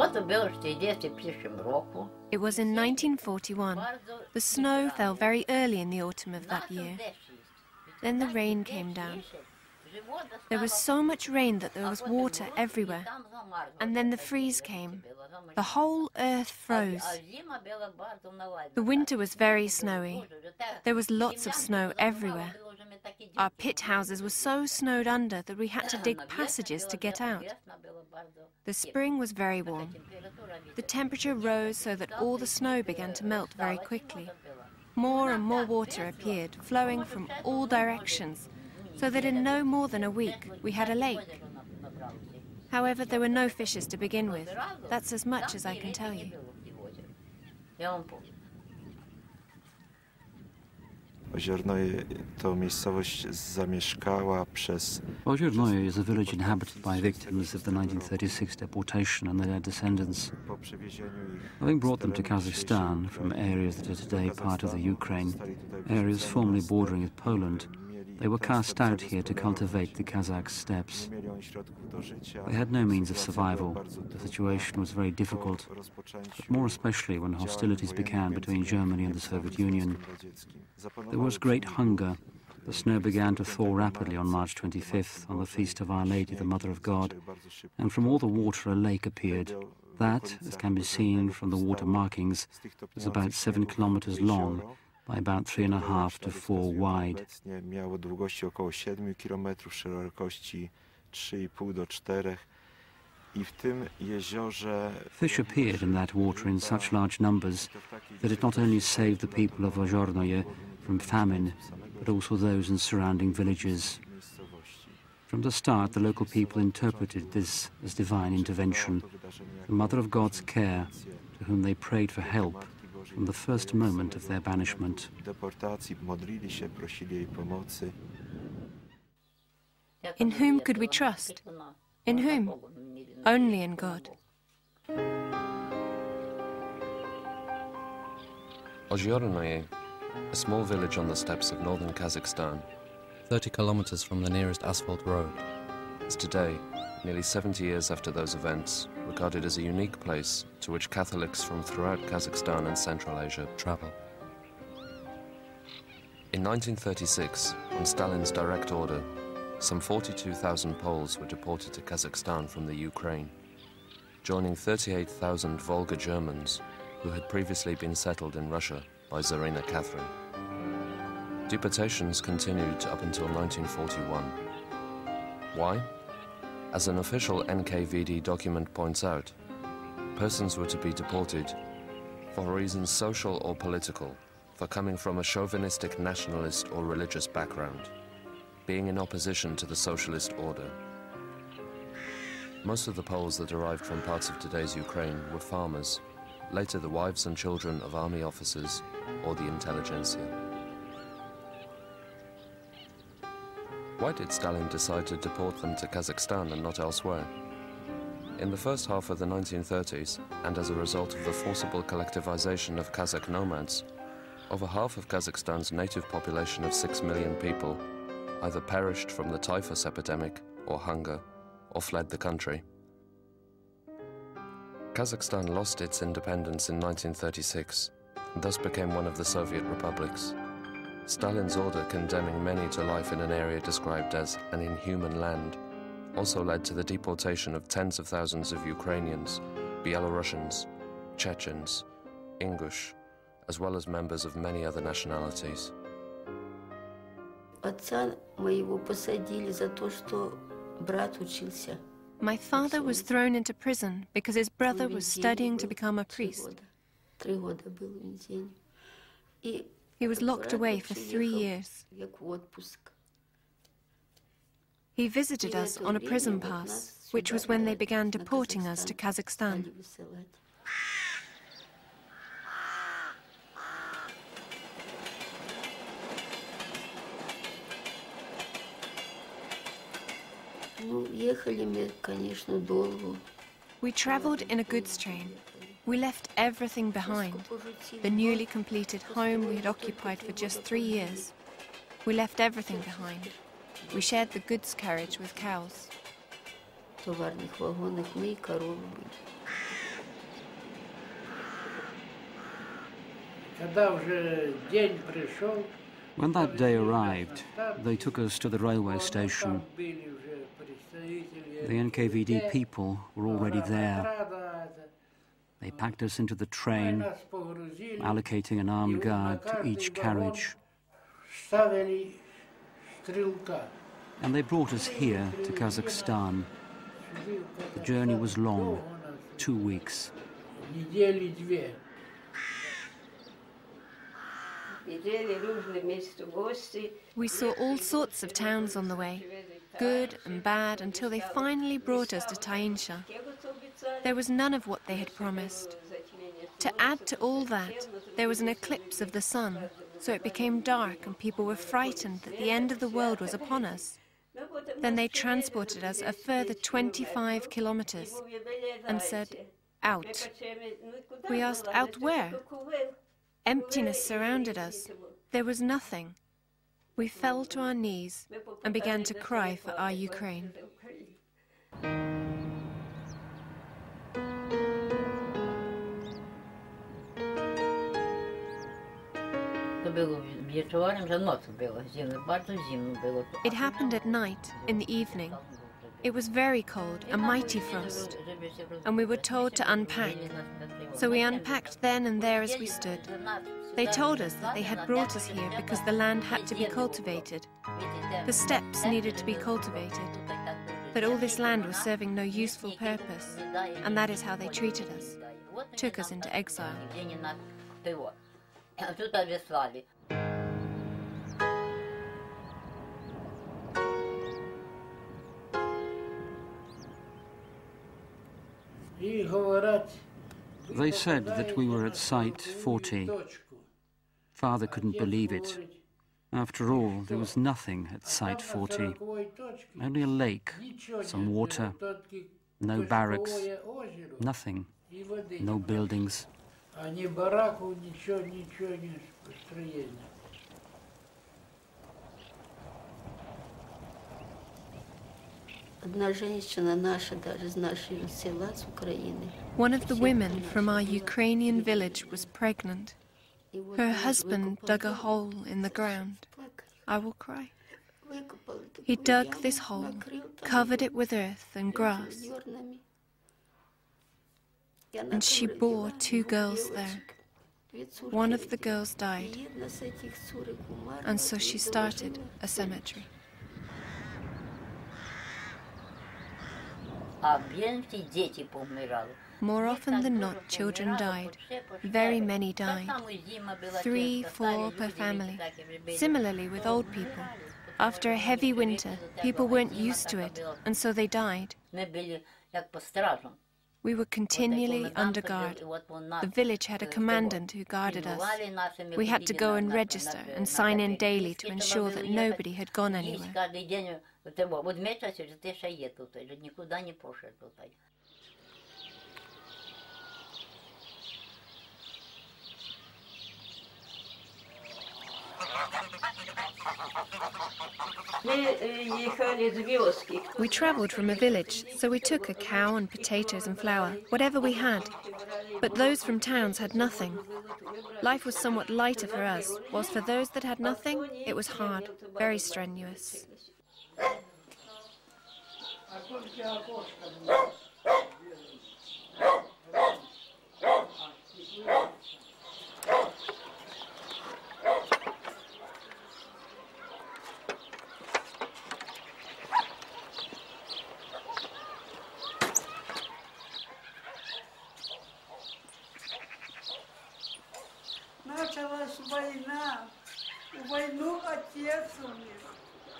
It was in 1941. The snow fell very early in the autumn of that year. Then the rain came down. There was so much rain that there was water everywhere. And then the freeze came. The whole earth froze. The winter was very snowy. There was lots of snow everywhere. Our pit houses were so snowed under that we had to dig passages to get out. The spring was very warm. The temperature rose so that all the snow began to melt very quickly. More and more water appeared, flowing from all directions, so that in no more than a week we had a lake. However, there were no fishes to begin with. That's as much as I can tell you. Oziornoye is a village inhabited by victims of the 1936 deportation and their descendants. Having brought them to Kazakhstan from areas that are today part of the Ukraine, areas formerly bordering with Poland, they were cast out here to cultivate the Kazakh steppes. They had no means of survival. The situation was very difficult, but more especially when hostilities began between Germany and the Soviet Union. There was great hunger. The snow began to thaw rapidly on March 25th, on the feast of Our Lady, the Mother of God, and from all the water a lake appeared. That, as can be seen from the water markings, was about 7 kilometers long, by about 3.5 to 4 wide. Fish appeared in that water in such large numbers that it not only saved the people of Oziornoye from famine, but also those in surrounding villages. From the start, the local people interpreted this as divine intervention, the Mother of God's care, to whom they prayed for help from the first moment of their banishment. In whom could we trust? In whom? Only in God. Oziornoye, a small village on the steppes of northern Kazakhstan, 30 kilometers from the nearest asphalt road, is today, nearly 70 years after those events, regarded as a unique place to which Catholics from throughout Kazakhstan and Central Asia travel. In 1936, on Stalin's direct order, some 42,000 Poles were deported to Kazakhstan from the Ukraine, joining 38,000 Volga Germans who had previously been settled in Russia by Tsarina Catherine. Deportations continued up until 1941. Why? As an official NKVD document points out, persons were to be deported for reasons social or political, for coming from a chauvinistic, nationalist or religious background, being in opposition to the socialist order. Most of the Poles that arrived from parts of today's Ukraine were farmers, later the wives and children of army officers or the intelligentsia. Why did Stalin decide to deport them to Kazakhstan and not elsewhere? In the first half of the 1930s, and as a result of the forcible collectivization of Kazakh nomads, over half of Kazakhstan's native population of 6 million people either perished from the typhus epidemic or hunger, or fled the country. Kazakhstan lost its independence in 1936, and thus became one of the Soviet republics. Stalin's order condemning many to life in an area described as an inhuman land also led to the deportation of tens of thousands of Ukrainians, Belarusians, Chechens, Ingush, as well as members of many other nationalities. My father was thrown into prison because his brother was studying to become a priest. He was locked away for 3 years. He visited us on a prison pass, which was when they began deporting us to Kazakhstan. We traveled in a goods train. We left everything behind, the newly completed home we had occupied for just 3 years. We left everything behind. We shared the goods carriage with cows. When that day arrived, they took us to the railway station. The NKVD people were already there. They packed us into the train, allocating an armed guard to each carriage. And they brought us here to Kazakhstan. The journey was long, 2 weeks. We saw all sorts of towns on the way, good and bad, until they finally brought us to Tainsha. There was none of what they had promised. To add to all that, there was an eclipse of the sun, so it became dark and people were frightened that the end of the world was upon us. Then they transported us a further 25 kilometers and said, out. We asked, out where? Emptiness surrounded us. There was nothing. We fell to our knees and began to cry for our Ukraine. It happened at night, in the evening. It was very cold, a mighty frost, and we were told to unpack. So we unpacked then and there as we stood. They told us that they had brought us here because the land had to be cultivated. The steppes needed to be cultivated. But all this land was serving no useful purpose, and that is how they treated us, took us into exile. They said that we were at Site 40. Father couldn't believe it. After all, there was nothing at Site 40. Only a lake, some water, no barracks, nothing, no buildings. One of the women from our Ukrainian village was pregnant. Her husband dug a hole in the ground. I will cry. He dug this hole, covered it with earth and grass, and she bore 2 girls there. One of the girls died, and so she started a cemetery. More often than not, children died. Very many died. 3, 4 per family. Similarly with old people. After a heavy winter, people weren't used to it, and so they died. We were continually under guard. The village had a commandant who guarded us. We had to go and register and sign in daily to ensure that nobody had gone anywhere. We travelled from a village, so we took a cow and potatoes and flour, whatever we had. But those from towns had nothing. Life was somewhat lighter for us, whilst for those that had nothing, it was hard, very strenuous.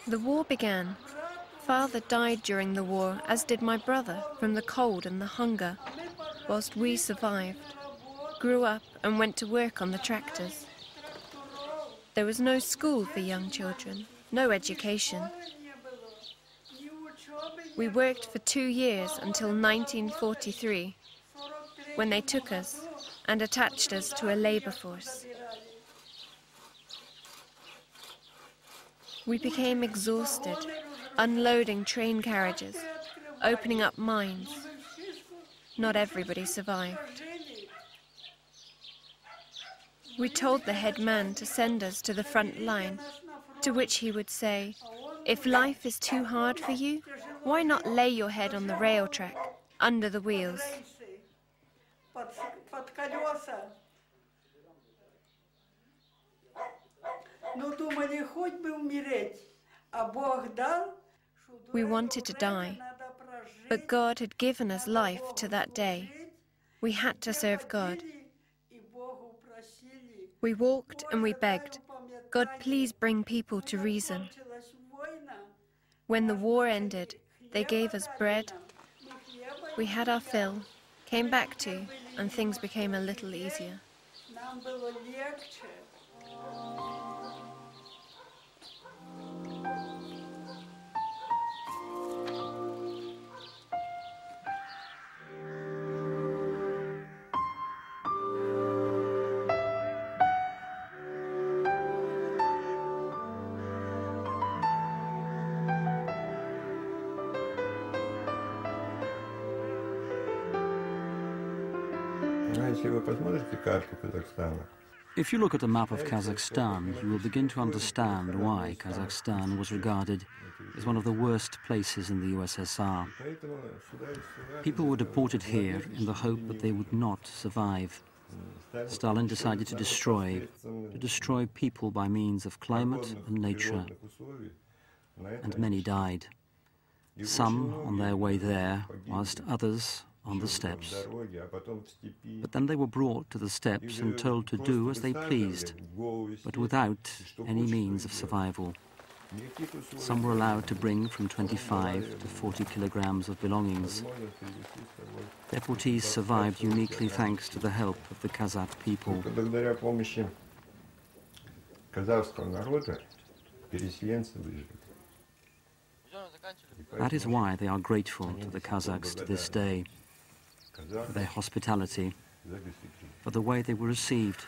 The war began. Father died during the war, as did my brother, from the cold and the hunger, whilst we survived, grew up and went to work on the tractors. There was no school for young children, no education. We worked for 2 years until 1943, when they took us and attached us to a labour force. We became exhausted, unloading train carriages, opening up mines. Not everybody survived. We told the head man to send us to the front line, to which he would say, "If life is too hard for you, why not lay your head on the rail track, under the wheels?" We wanted to die, but God had given us life to that day. We had to serve God. We walked and we begged, "God, please bring people to reason." When the war ended, they gave us bread. We had our fill, came back to, and things became a little easier. If you look at a map of Kazakhstan, you will begin to understand why Kazakhstan was regarded as one of the worst places in the USSR. People were deported here in the hope that they would not survive. Stalin decided to destroy people by means of climate and nature, and many died, some on their way there, whilst others on the steps. But then they were brought to the steps and told to do as they pleased, but without any means of survival. Some were allowed to bring from 25 to 40 kilograms of belongings. Deportees survived uniquely thanks to the help of the Kazakh people. That is why they are grateful to the Kazakhs to this day, for their hospitality, for the way they were received.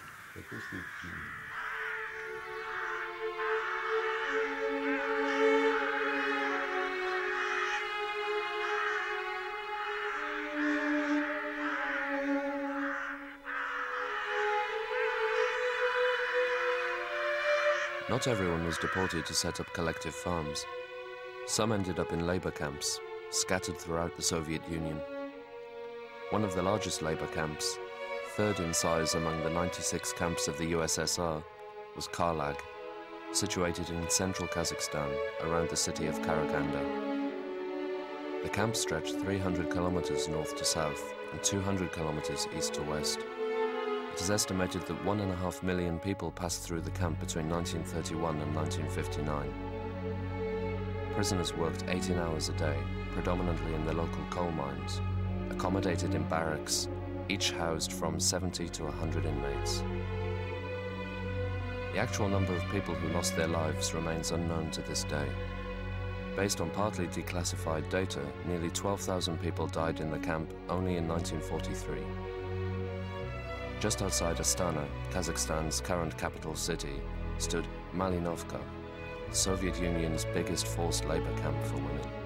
Not everyone was deported to set up collective farms. Some ended up in labor camps, scattered throughout the Soviet Union. One of the largest labor camps, third in size among the 96 camps of the USSR, was Karlag, situated in central Kazakhstan, around the city of Karaganda. The camp stretched 300 kilometers north to south and 200 kilometers east to west. It is estimated that 1.5 million people passed through the camp between 1931 and 1959. Prisoners worked 18 hours a day, predominantly in the local coal mines, accommodated in barracks, each housed from 70 to 100 inmates. The actual number of people who lost their lives remains unknown to this day. Based on partly declassified data, nearly 12,000 people died in the camp only in 1943. Just outside Astana, Kazakhstan's current capital city, stood Malinovka, Soviet Union's biggest forced labor camp for women.